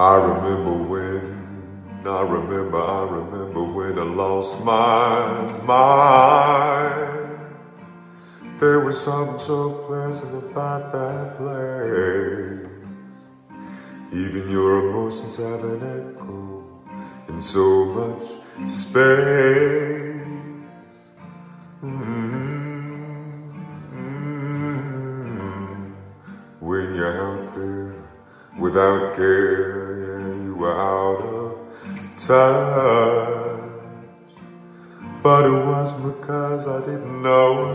I remember when I lost my mind. There was something so pleasant about that place. Even your emotions have an echo in so much space. When you're out there without care, yeah, you were out of touch. But it was because I didn't know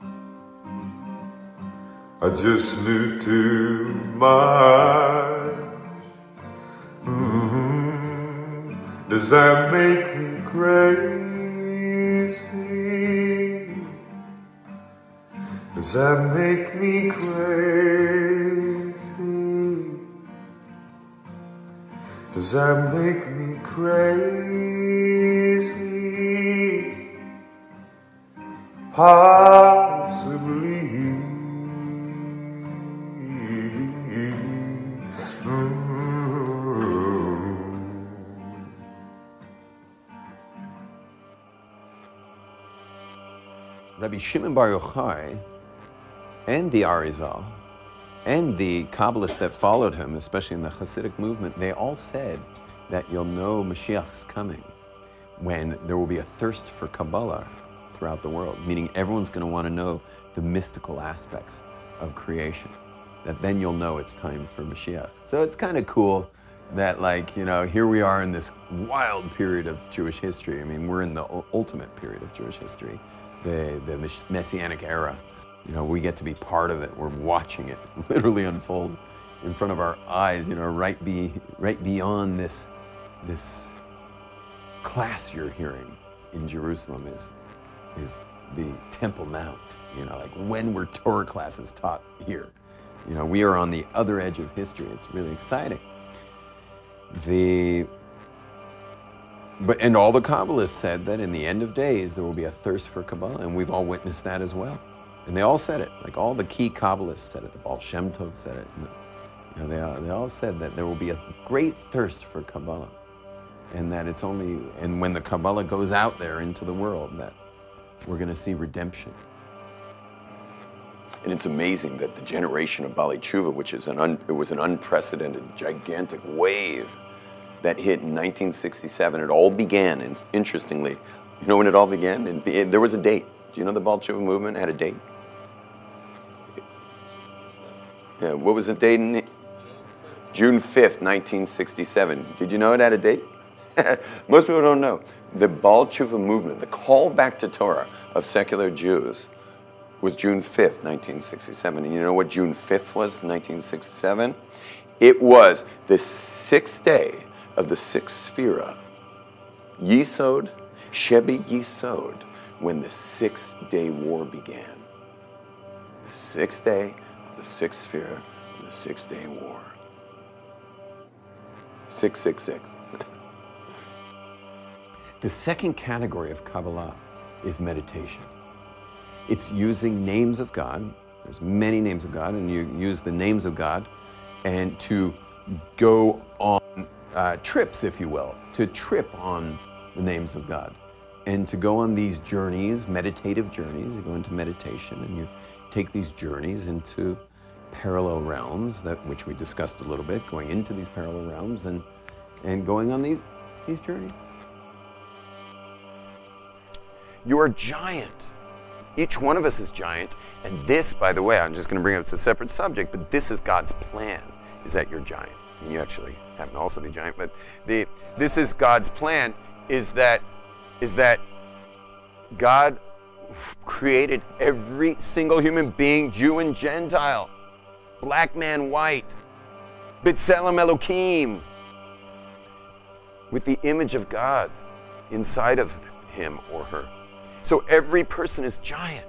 enough. I just knew too much. Does that make me crazy? Does that make me crazy? Does that make me crazy? Possibly. Rabbi Shimon Bar Yochai and the Arizal and the Kabbalists that followed him, especially in the Hasidic movement, they all said that you'll know Mashiach's coming when there will be a thirst for Kabbalah throughout the world, meaning everyone's going to want to know the mystical aspects of creation, that then you'll know it's time for Mashiach. So it's kind of cool that, like, you know, here we are in this wild period of Jewish history. I mean, we're in the ultimate period of Jewish history. The Messianic era. You know, we get to be part of it. We're watching it literally unfold in front of our eyes, you know, right beyond this class you're hearing in Jerusalem is the Temple Mount, you know, like when were Torah classes taught here? You know, we are on the other edge of history. It's really exciting. And all the Kabbalists said that in the end of days, there will be a thirst for Kabbalah, and we've all witnessed that as well. And they all said it, like all the key Kabbalists said it, the Baal Shem Tov said it. And, you know, they all said that there will be a great thirst for Kabbalah, and that it's only, and when the Kabbalah goes out there into the world, that we're going to see redemption. And it's amazing that the generation of Baal Tshuva, which is it was an unprecedented, gigantic wave that hit in 1967. It all began, and interestingly, you know when it all began? There was a date. Do you know the Baal Tshuva movement had a date? Yeah, what was the date? June 5th, 1967. Did you know it had a date? Most people don't know. The Baal Tshuva movement, the call back to Torah of secular Jews, was June 5th, 1967. And you know what June 5th was, 1967? It was the sixth day of the sixth sephirah, Yisod, Shebi Yisod, when the Six-Day War began. The sixth day of the sixth sephirah, the Six-Day War. 666. The second category of Kabbalah is meditation. It's using names of God. There's many names of God, and you use the names of God and to go on trips, if you will, to trip on the names of God, and to go on these journeys, meditative journeys. You go into meditation and you take these journeys into parallel realms, which we discussed a little bit, going into these parallel realms and going on these journeys. You're a giant. Each one of us is giant, and this, by the way, I'm just going to bring up, it's a separate subject, but this is God's plan, is that you're giant. And you actually happen to also be giant, but this is God's plan, is that God created every single human being, Jew and Gentile, black man, white, B'Tselem Elohim, with the image of God inside of him or her. So every person is giant.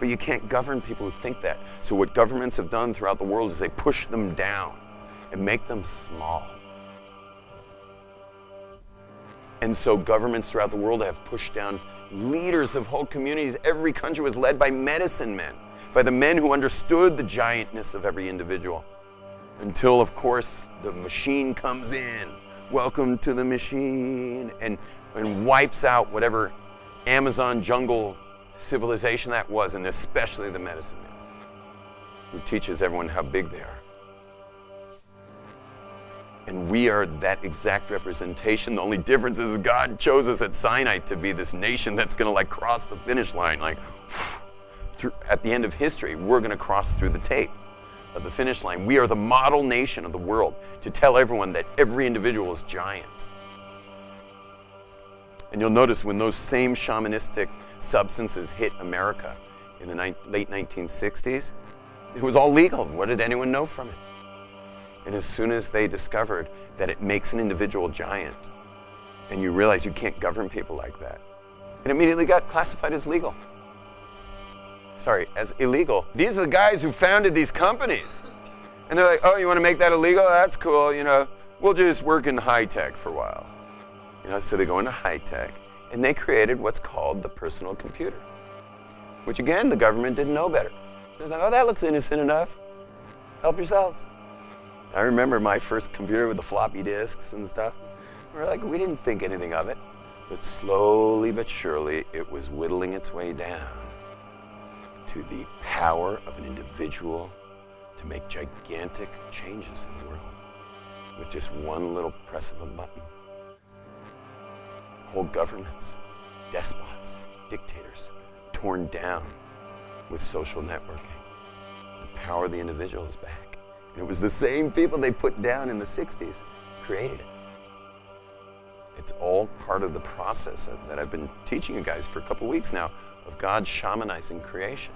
But you can't govern people who think that. So what governments have done throughout the world is they push them down and make them small. And so governments throughout the world have pushed down leaders of whole communities. Every country was led by medicine men, by the men who understood the giantness of every individual. Until, of course, the machine comes in. Welcome to the machine. And wipes out whatever Amazon jungle civilization that was, and especially the medicine man, who teaches everyone how big they are. And we are that exact representation. The only difference is God chose us at Sinai to be this nation that's going to like cross the finish line. Like through, at the end of history, we're going to cross through the tape of the finish line. We are the model nation of the world to tell everyone that every individual is giant. And you'll notice when those same shamanistic substances hit America in the late 1960s, it was all legal. What did anyone know from it? And as soon as they discovered that it makes an individual giant, and you realize you can't govern people like that, it immediately got classified as legal. Sorry, as illegal. These are the guys who founded these companies. And they're like, oh, you want to make that illegal? That's cool, you know. We'll just work in high tech for a while. You know, so they go into high tech, and they created what's called the personal computer, which again, the government didn't know better. It was like, oh, that looks innocent enough. Help yourselves. I remember my first computer with the floppy disks and stuff. We're like, we didn't think anything of it. But slowly but surely, it was whittling its way down to the power of an individual to make gigantic changes in the world with just one little press of a button. Whole governments, despots, dictators, torn down with social networking. The power of the individual is back. And it was the same people they put down in the 60s created it. It's all part of the process that I've been teaching you guys for a couple weeks now, of God shamanizing creation.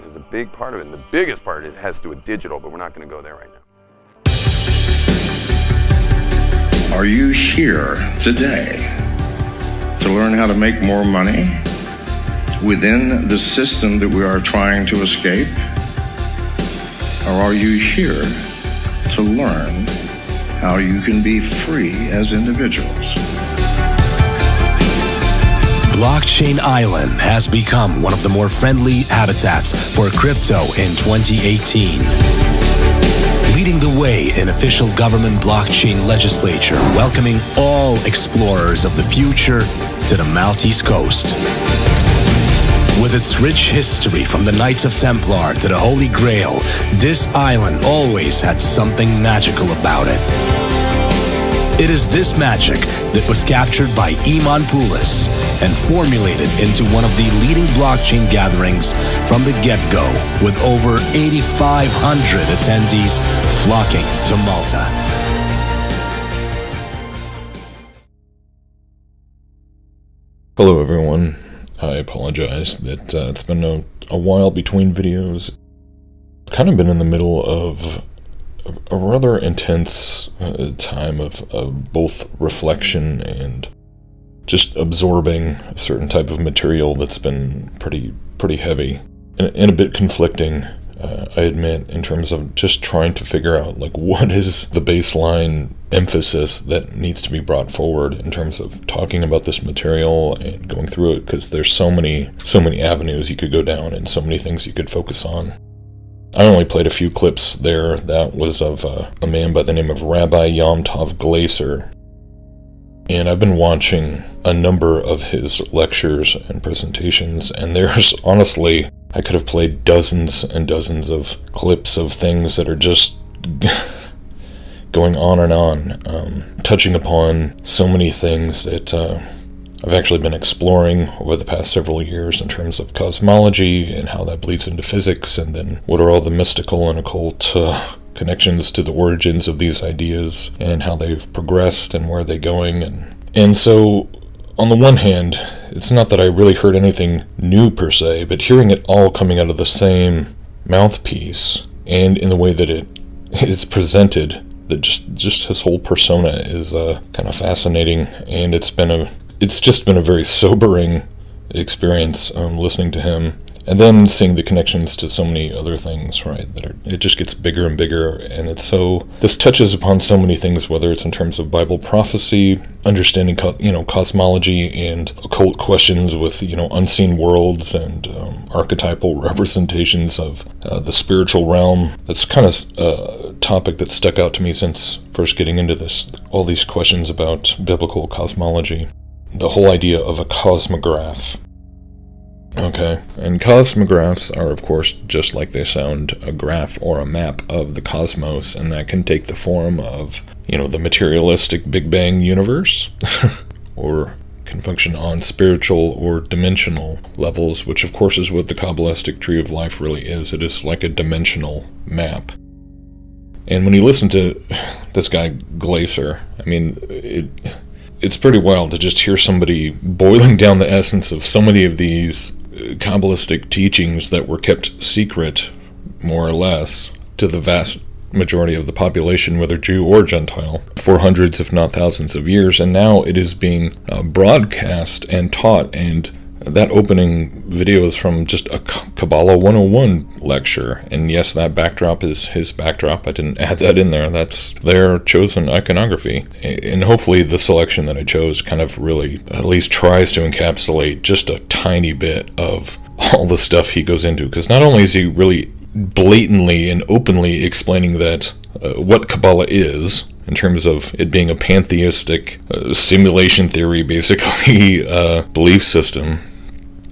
There's a big part of it, and the biggest part is, has to do with digital, but we're not going to go there right now. Are you here today to learn how to make more money within the system that we are trying to escape? Or are you here to learn how you can be free as individuals? Blockchain Island has become one of the more friendly habitats for crypto in 2018. Leading the way in official government blockchain legislature, welcoming all explorers of the future to the Maltese coast. With its rich history from the Knights of Templar to the Holy Grail, this island always had something magical about it. It is this magic that was captured by Iman Poulis and formulated into one of the leading blockchain gatherings from the get-go, with over 8,500 attendees flocking to Malta. Hello everyone. I apologize that it's been a while between videos. I've kind of been in the middle of a rather intense time of both reflection and just absorbing a certain type of material that's been pretty heavy and a bit conflicting, I admit, in terms of just trying to figure out like what is the baseline emphasis that needs to be brought forward in terms of talking about this material and going through it, because there's so many avenues you could go down and so many things you could focus on. I only played a few clips there. That was of a man by the name of Rabbi Yomtov Glaser, and I've been watching a number of his lectures and presentations, and there's honestly, I could have played dozens and dozens of clips of things that are just going on and on, touching upon so many things that I've actually been exploring over the past several years in terms of cosmology and how that bleeds into physics, and then what are all the mystical and occult connections to the origins of these ideas and how they've progressed and where they're going. And so, on the one hand, it's not that I really heard anything new per se, but hearing it all coming out of the same mouthpiece and in the way that it's presented, that just his whole persona is kind of fascinating, and it's just been a very sobering experience listening to him And then seeing the connections to so many other things, right? That are, it just gets bigger and bigger, and it's so, this touches upon so many things, whether it's in terms of Bible prophecy, understanding cosmology and occult questions with unseen worlds and archetypal representations of the spiritual realm. That's kind of a topic that stuck out to me since first getting into this. All these questions about biblical cosmology, the whole idea of a cosmograph. Okay, and cosmographs are, of course, just like they sound, a graph or a map of the cosmos, and that can take the form of, the materialistic Big Bang universe, or can function on spiritual or dimensional levels, which, of course, is what the Kabbalistic Tree of Life really is. It is like a dimensional map. And when you listen to this guy, Glaser, I mean, it's pretty wild to just hear somebody boiling down the essence of so many of these Kabbalistic teachings that were kept secret, more or less, to the vast majority of the population, whether Jew or Gentile, for hundreds if not thousands of years, and now it is being broadcast and taught, and that opening video is from just a Kabbalah 101 lecture, and yes, that backdrop is his backdrop. I didn't add that in there. That's their chosen iconography, and hopefully the selection that I chose kind of really at least tries to encapsulate just a tiny bit of all the stuff he goes into, because not only is he really blatantly and openly explaining that what Kabbalah is, in terms of it being a pantheistic simulation theory, basically, belief system,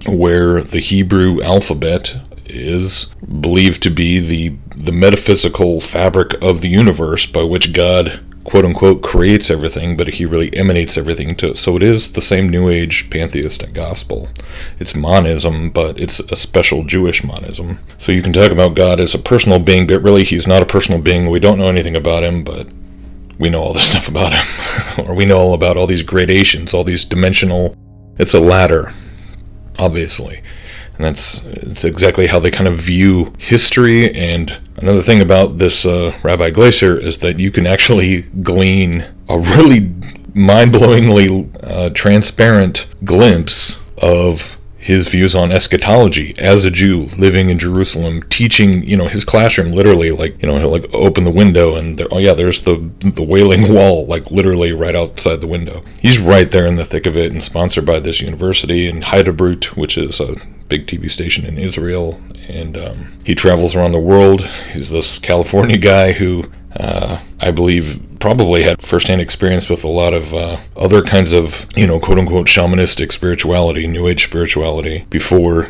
where the Hebrew alphabet is believed to be the metaphysical fabric of the universe by which God, quote-unquote, creates everything, but he really emanates everything to it. So it is the same New Age pantheistic gospel. It's monism, but it's a special Jewish monism. So you can talk about God as a personal being, but really he's not a personal being. We don't know anything about him, but we know all this stuff about him. Or we know all about all these gradations, all these dimensional... It's a ladder, obviously. And that's exactly how they kind of view history. And another thing about this Rabbi Glaser is that you can actually glean a really mind-blowingly transparent glimpse of his views on eschatology as a Jew living in Jerusalem, teaching, his classroom, literally, he'll open the window and there, oh yeah, there's the Wailing Wall, literally right outside the window. He's right there in the thick of it, and sponsored by this university in Heidebrut, which is a big TV station in Israel, and he travels around the world. He's this California guy who I believe probably had first-hand experience with a lot of other kinds of, quote-unquote shamanistic spirituality, New Age spirituality, before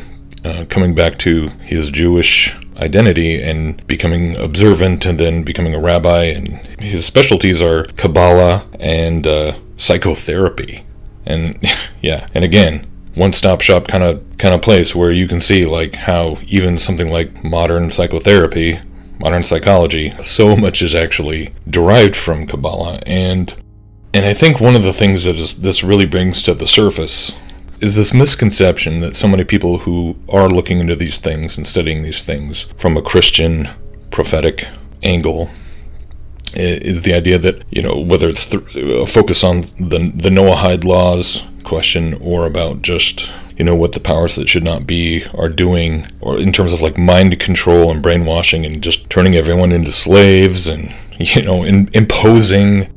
coming back to his Jewish identity and becoming observant and then becoming a rabbi. And his specialties are Kabbalah and psychotherapy. And, yeah, and again, one-stop shop kind of place where you can see, how even something like modern psychotherapy, modern psychology, so much is actually derived from Kabbalah. And I think one of the things that this really brings to the surface is this misconception that so many people who are looking into these things and studying these things from a Christian prophetic angle is the idea that, whether it's a focus on the Noahide laws question or about just what the powers that should not be are doing, or in terms of mind control and brainwashing and just turning everyone into slaves and imposing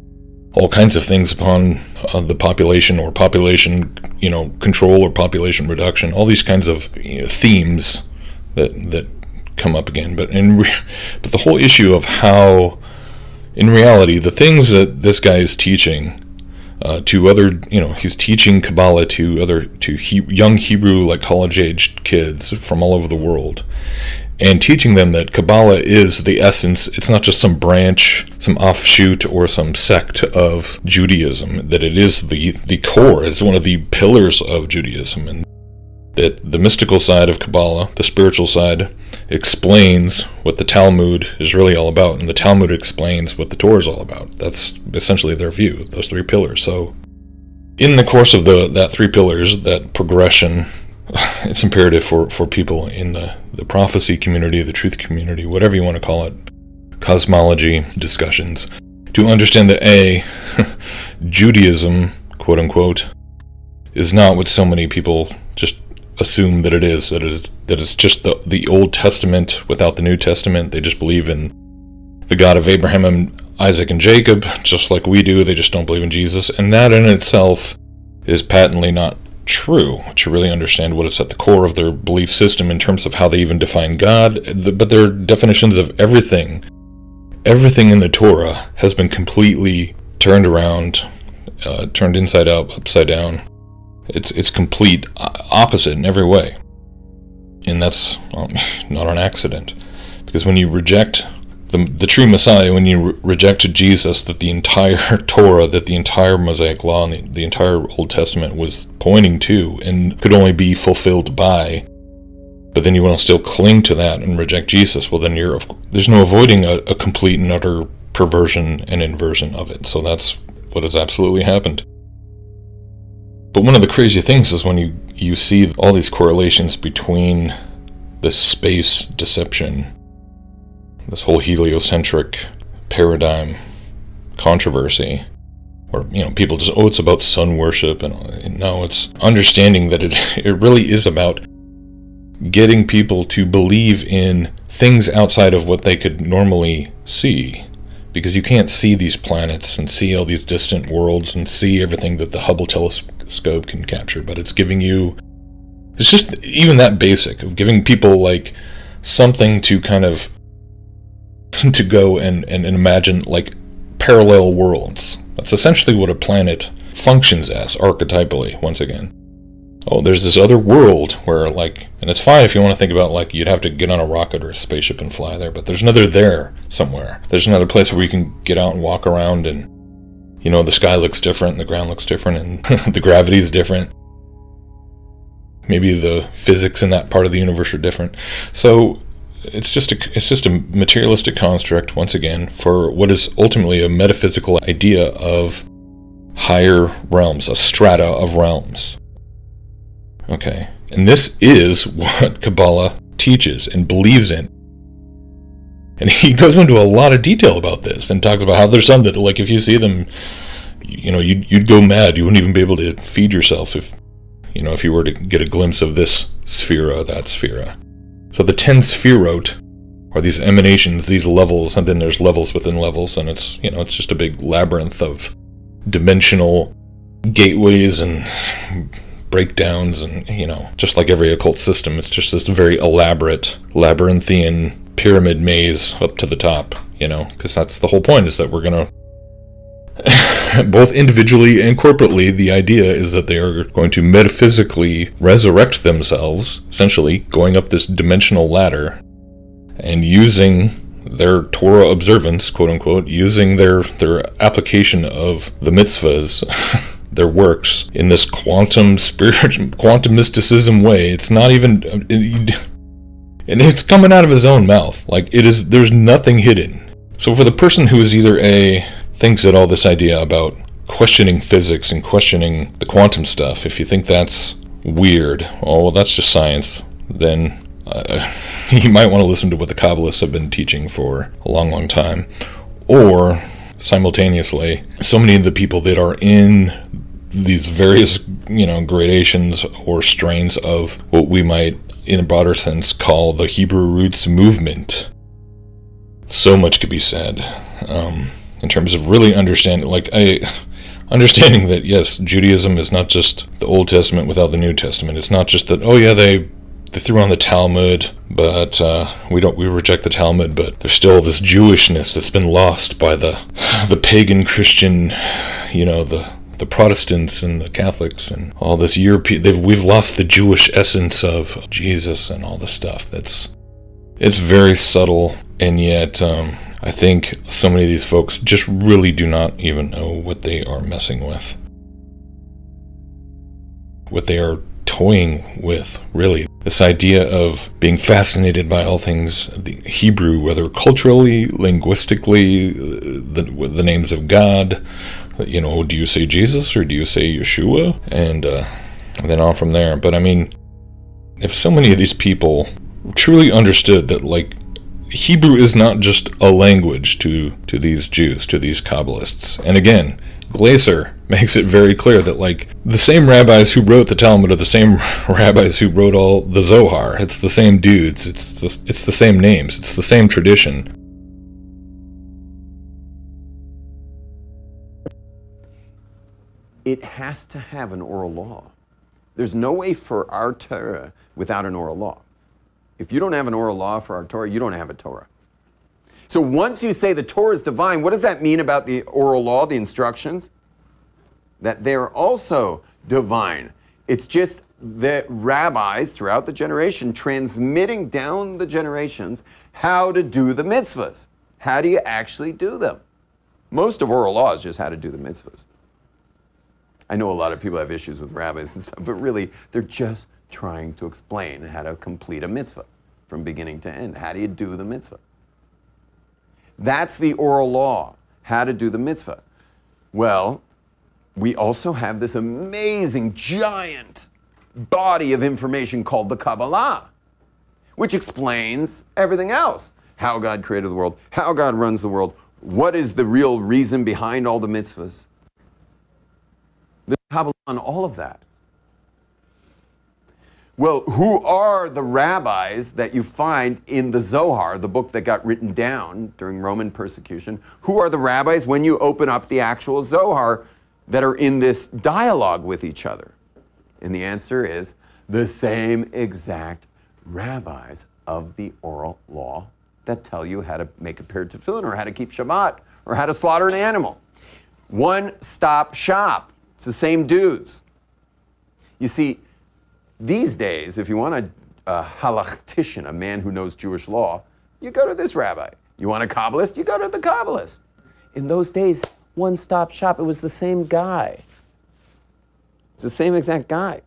all kinds of things upon the population, or population control or population reduction, all these kinds of themes that come up again. But the whole issue of how in reality the things that this guy is teaching to other, he's teaching Kabbalah to young Hebrew, college-aged kids from all over the world, and teaching them that Kabbalah is the essence. It's not just some branch, some offshoot, or some sect of Judaism, that it is the core. It's one of the pillars of Judaism, and that the mystical side of Kabbalah, the spiritual side, explains what the Talmud is really all about, and the Talmud explains what the Torah is all about. That's essentially their view, those three pillars. So, in the course of that three pillars, that progression, it's imperative for people in the prophecy community, the truth community, whatever you want to call it, cosmology discussions, to understand that Judaism, quote unquote, is not what so many people just assume that it is that it's just the Old Testament without the New Testament. They just believe in the God of Abraham and Isaac and Jacob, just like we do. They just don't believe in Jesus. And that in itself is patently not true, to really understand what is at the core of their belief system in terms of how they even define God. But their definitions of everything, everything in the Torah has been completely turned around, turned inside out, upside down. It's complete opposite in every way. And that's not an accident. Because when you reject the true Messiah, when you reject Jesus, that the entire Torah, that the entire Mosaic Law, and the entire Old Testament was pointing to and could only be fulfilled by, but then you want to still cling to that and reject Jesus, well then you're, there's no avoiding a complete and utter perversion and inversion of it. So that's what has absolutely happened. But one of the crazy things is when you see all these correlations between the space deception, this whole heliocentric paradigm controversy, where, you know, people just, oh, it's about sun worship, and no, it's understanding that it really is about getting people to believe in things outside of what they could normally see. Because you can't see these planets and see all these distant worlds and see everything that the Hubble telescope can capture, but it's giving you, it's just even that basic of giving people like something to kind of to go and imagine, like parallel worlds. That's essentially what a planet functions as archetypally, once again. Oh, there's this other world where, like, and it's fine if you want to think about, like, you'd have to get on a rocket or a spaceship and fly there, but there's another there somewhere. There's another place where you can get out and walk around and, you know, the sky looks different and the ground looks different and the gravity's different. Maybe the physics in that part of the universe are different. So it's just a materialistic construct, once again, for what is ultimately a metaphysical idea of higher realms, a strata of realms. Okay, and this is what Kabbalah teaches and believes in. And he goes into a lot of detail about this and talks about how there's some that, like, if you see them, you know, you'd go mad. You wouldn't even be able to feed yourself if, you know, if you were to get a glimpse of this sephirah, that sephirah. So the 10 sephirot are these emanations, these levels, and then there's levels within levels, and it's, you know, it's just a big labyrinth of dimensional gateways and breakdowns, and, you know, just like every occult system, it's just this very elaborate labyrinthian pyramid maze up to the top, you know, because that's the whole point, is that we're gonna both individually and corporately, the idea is that they are going to metaphysically resurrect themselves, essentially going up this dimensional ladder and using their Torah observance, quote unquote, using their application of the mitzvahs their works in this quantum spiritual, quantum mysticism way. It's not even, and it's coming out of his own mouth. Like, it is, there's nothing hidden. So for the person who is either thinks that all this idea about questioning physics and questioning the quantum stuff, if you think that's weird, oh, well, that's just science, then you might want to listen to what the Kabbalists have been teaching for a long, long time. Or simultaneously, so many of the people that are in these various, you know, gradations or strains of what we might, in a broader sense, call the Hebrew Roots movement. So much could be said in terms of really understanding, like, understanding that, yes, Judaism is not just the Old Testament without the New Testament. It's not just that, oh yeah, they threw on the Talmud, but we reject the Talmud, but there's still this Jewishness that's been lost by the pagan Christian, you know, the Protestants and the Catholics and all this European. We've lost the Jewish essence of Jesus and all this stuff. It's very subtle, and yet I think so many of these folks just really do not even know what they are messing with, what they are toying with, really. This idea of being fascinated by all things the Hebrew, whether culturally, linguistically, the names of God, you know, do you say Jesus or do you say Yeshua? And then on from there. But I mean, if so many of these people truly understood that, like, Hebrew is not just a language to these Jews, to these Kabbalists. And again, Glaser makes it very clear that, like, the same rabbis who wrote the Talmud are the same rabbis who wrote all the Zohar. It's the same dudes, it's the same names, it's the same tradition. It has to have an oral law. There's no way for our Torah without an oral law. If you don't have an oral law for our Torah, you don't have a Torah. So once you say the Torah is divine, what does that mean about the oral law, the instructions? That they're also divine. It's just the rabbis throughout the generation transmitting down the generations how to do the mitzvahs. How do you actually do them? Most of oral law is just how to do the mitzvahs. I know a lot of people have issues with rabbis and stuff, but really, they're just trying to explain how to complete a mitzvah from beginning to end. How do you do the mitzvah? That's the oral law, how to do the mitzvah. Well, we also have this amazing, giant body of information called the Kabbalah, which explains everything else. How God created the world, how God runs the world, what is the real reason behind all the mitzvahs. The Kabbalah on all of that. Well, who are the rabbis that you find in the Zohar, the book that got written down during Roman persecution? Who are the rabbis when you open up the actual Zohar that are in this dialogue with each other? And the answer is the same exact rabbis of the oral law that tell you how to make a pair of tefillin, or how to keep Shabbat, or how to slaughter an animal. One-stop shop. It's the same dudes. You see, these days, if you want a halachtician, a man who knows Jewish law, you go to this rabbi. You want a Kabbalist? You go to the Kabbalist. In those days, one-stop shop, it was the same guy. It's the same exact guy.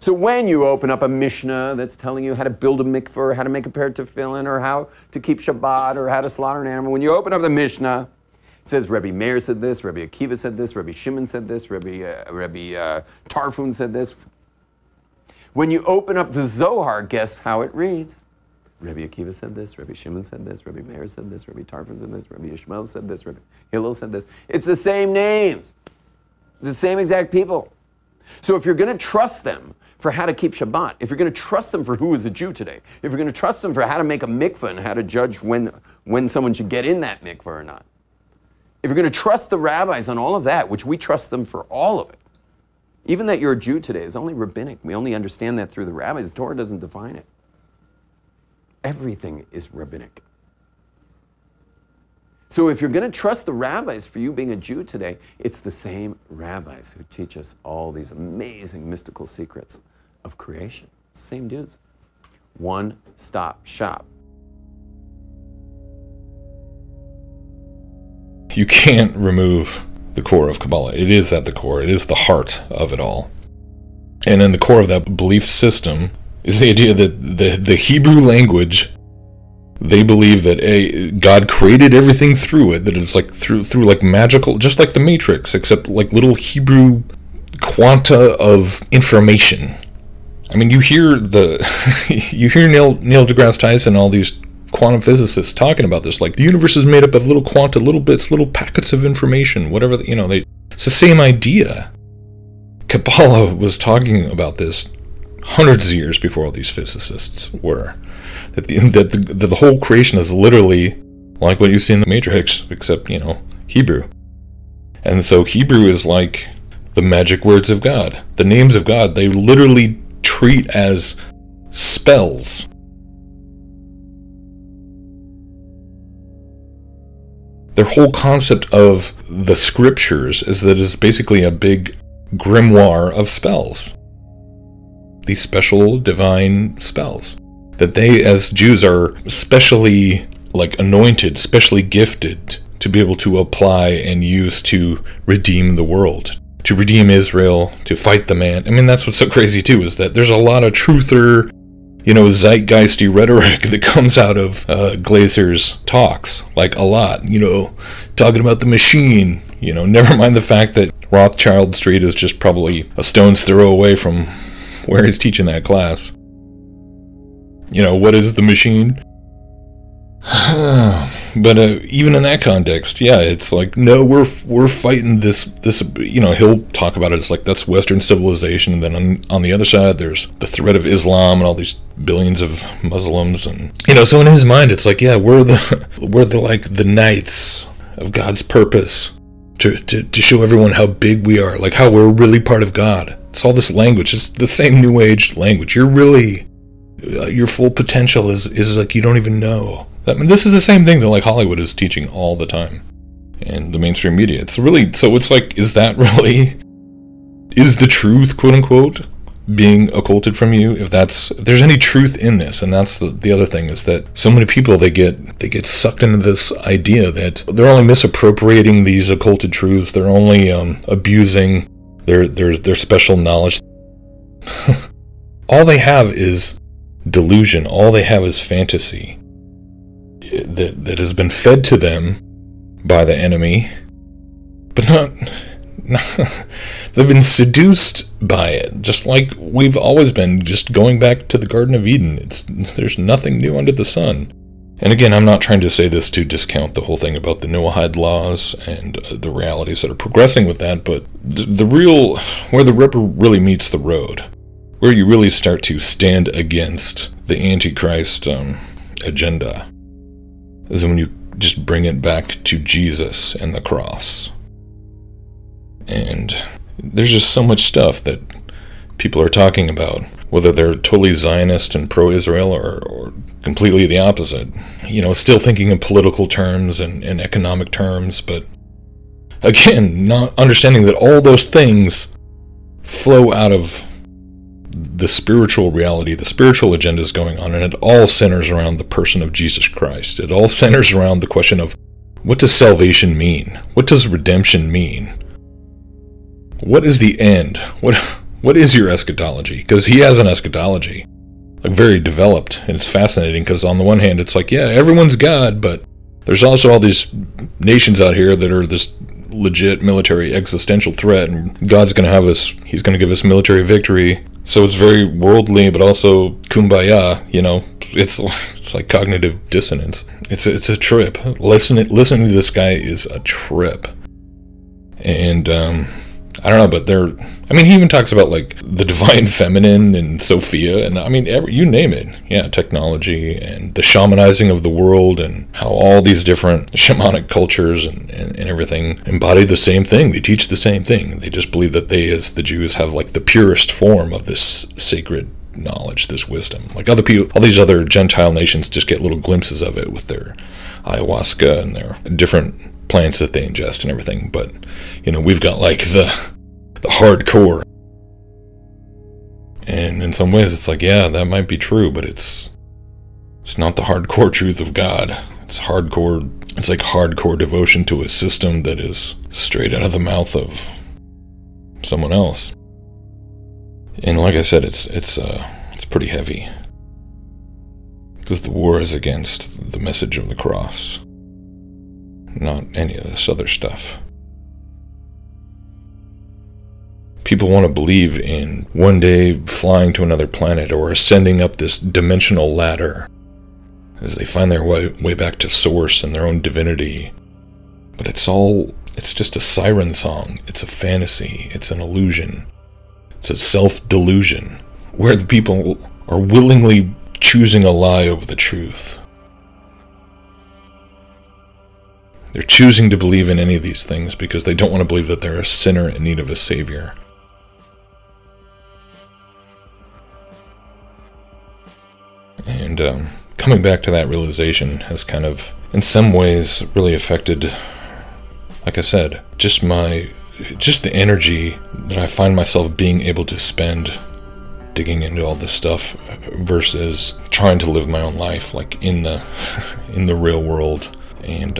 So when you open up a Mishnah that's telling you how to build a mikvah, or how to make a pair of tefillin, or how to keep Shabbat, or how to slaughter an animal, when you open up the Mishnah, it says Rebbe Meir said this, Rebbe Akiva said this, Rebbe Shimon said this, Rebbe Tarfun said this. When you open up the Zohar, guess how it reads? Rebbe Akiva said this, Rebbe Shimon said this, Rebbe Meir said this, Rebbe Tarfun said this, Rebbe Ishmael said this, Rebbe Hillel said this. It's the same names. It's the same exact people. So if you're going to trust them for how to keep Shabbat, if you're going to trust them for who is a Jew today, if you're going to trust them for how to make a mikvah and how to judge when someone should get in that mikvah or not, if you're going to trust the rabbis on all of that, which we trust them for all of it, even that you're a Jew today is only rabbinic. We only understand that through the rabbis. The Torah doesn't define it. Everything is rabbinic. So if you're going to trust the rabbis for you being a Jew today, it's the same rabbis who teach us all these amazing mystical secrets of creation. It's the same dudes. One-stop shop. You can't remove the core of Kabbalah. It is at the core. It is the heart of it all. And in the core of that belief system is the idea that the Hebrew language, they believe that God created everything through it, that it's like through like magical, just like the Matrix, except like little Hebrew quanta of information. I mean, you hear Neil deGrasse Tyson and all these quantum physicists talking about this, like the universe is made up of little quanta, little bits, little packets of information, whatever, you know, it's the same idea. Kabbalah was talking about this hundreds of years before all these physicists were. That the whole creation is literally like what you see in the Matrix, except, you know, Hebrew. And so Hebrew is like the magic words of God. The names of God, they literally treat as spells. Their whole concept of the scriptures is that it's basically a big grimoire of spells. These special divine spells. That they, as Jews, are specially like anointed, specially gifted to be able to apply and use to redeem the world. To redeem Israel, to fight the man. I mean, that's what's so crazy too, is that there's a lot of truther, you know, zeitgeisty rhetoric that comes out of Glaser's talks, like a lot, you know, talking about the machine, you know, never mind the fact that Rothschild Street is just probably a stone's throw away from where he's teaching that class. You know, what is the machine? But even in that context, yeah, it's like, no, we're fighting this. You know, he'll talk about it. It's like, that's Western civilization, and then on the other side, there's the threat of Islam and all these billions of Muslims, and you know. So in his mind, it's like, yeah, we're the like the knights of God's purpose to show everyone how big we are, like how we're really part of God. It's all this language. It's the same New Age language. You're really your full potential is like you don't even know. I mean, this is the same thing that like Hollywood is teaching all the time, and the mainstream media. It's really, so it's like, is that really, is the truth, quote unquote, being occulted from you? If there's any truth in this, and that's the other thing, is that so many people, they get sucked into this idea that they're only misappropriating these occulted truths. They're only abusing their special knowledge. All they have is delusion. All they have is fantasy that has been fed to them by the enemy, but not they've been seduced by it, just like we've always been. Just going back to the Garden of Eden, there's nothing new under the sun. And again, I'm not trying to say this to discount the whole thing about the Noahide laws and the realities that are progressing with that, but the real, where the rubber really meets the road, where you really start to stand against the Antichrist agenda, is when you just bring it back to Jesus and the cross. And there's just so much stuff that people are talking about, whether they're totally Zionist and pro-Israel or completely the opposite. You know, still thinking in political terms and economic terms, but again, not understanding that all those things flow out of the spiritual reality, the spiritual agenda is going on, and it all centers around the person of Jesus Christ. It all centers around the question of, what does salvation mean? What does redemption mean? What is the end? What is your eschatology? Because he has an eschatology, like very developed, and it's fascinating because on the one hand, it's like, yeah, everyone's God, but there's also all these nations out here that are this legit military existential threat, and God's going to have us, he's going to give us military victory. So it's very worldly, but also kumbaya, you know. It's like cognitive dissonance. It's a trip. Listening to this guy is a trip. And I don't know, but he even talks about like the divine feminine and Sophia, and I mean, you name it. Yeah, technology and the shamanizing of the world, and how all these different shamanic cultures and everything embody the same thing. They teach the same thing. They just believe that they, as the Jews, have like the purest form of this sacred knowledge, this wisdom. Like other people, all these other Gentile nations just get little glimpses of it with their ayahuasca and their different plants that they ingest and everything. But, you know, we've got like the hardcore. And in some ways it's like, yeah, that might be true, but it's not the hardcore truth of God. It's hardcore, it's like hardcore devotion to a system that is straight out of the mouth of someone else. And like I said, it's pretty heavy, because the war is against the message of the cross, not any of this other stuff. People want to believe in one day flying to another planet or ascending up this dimensional ladder as they find their way back to source and their own divinity. But it's just a siren song. It's a fantasy. It's an illusion. It's a self-delusion, where the people are willingly choosing a lie over the truth. They're choosing to believe in any of these things because they don't want to believe that they're a sinner in need of a savior. And coming back to that realization has kind of, in some ways, really affected, like I said, just the energy that I find myself being able to spend digging into all this stuff versus trying to live my own life, like in the real world, and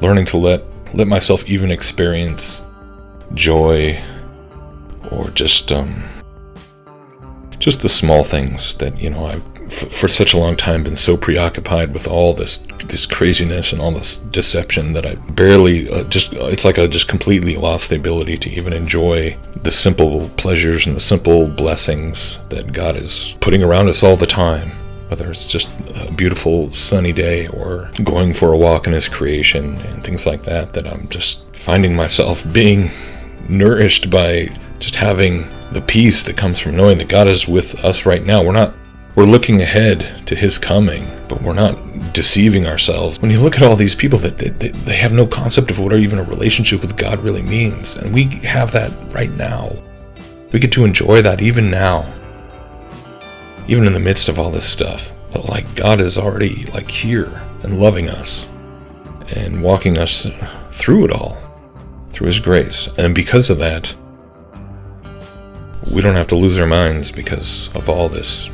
learning to let myself even experience joy, or just the small things that, you know, I've for such a long time been so preoccupied with all this craziness and all this deception that I barely it's like I just completely lost the ability to even enjoy the simple pleasures and the simple blessings that God is putting around us all the time. whether it's just a beautiful sunny day or going for a walk in his creation and things like that, that I'm just finding myself being nourished by just having the peace that comes from knowing that God is with us right now. We're looking ahead to his coming, but we're not deceiving ourselves. When you look at all these people that they have no concept of what even a relationship with God really means, and we have that right now. We get to enjoy that even now, even in the midst of all this stuff. But like, God is already like here and loving us and walking us through it all, through his grace. And because of that, we don't have to lose our minds because of all this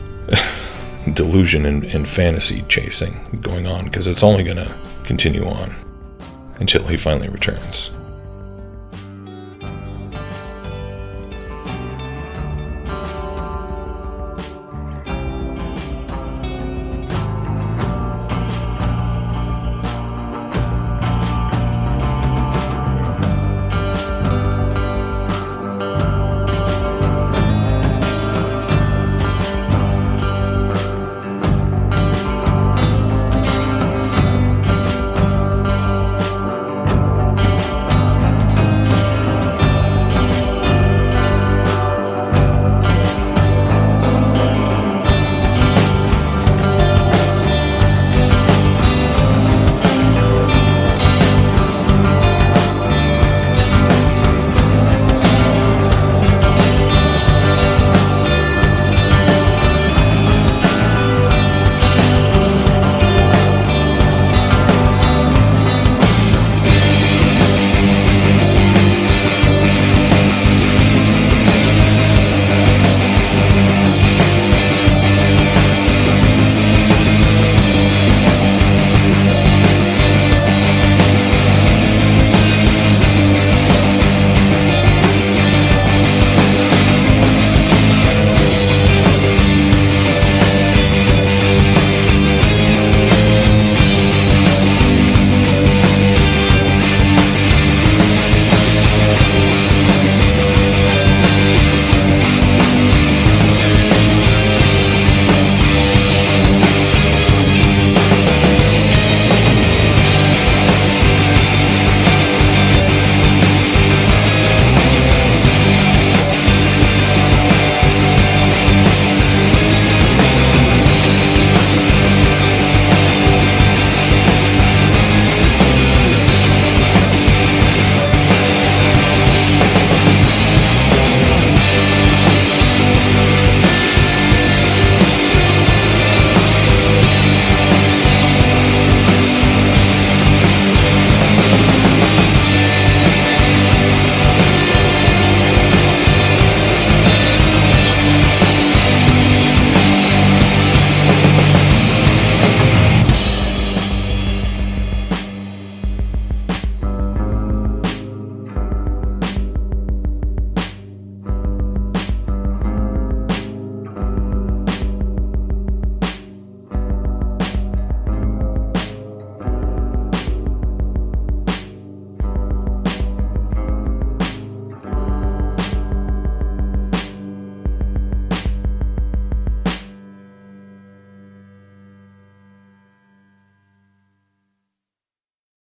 delusion and fantasy chasing going on, because it's only going to continue on until he finally returns.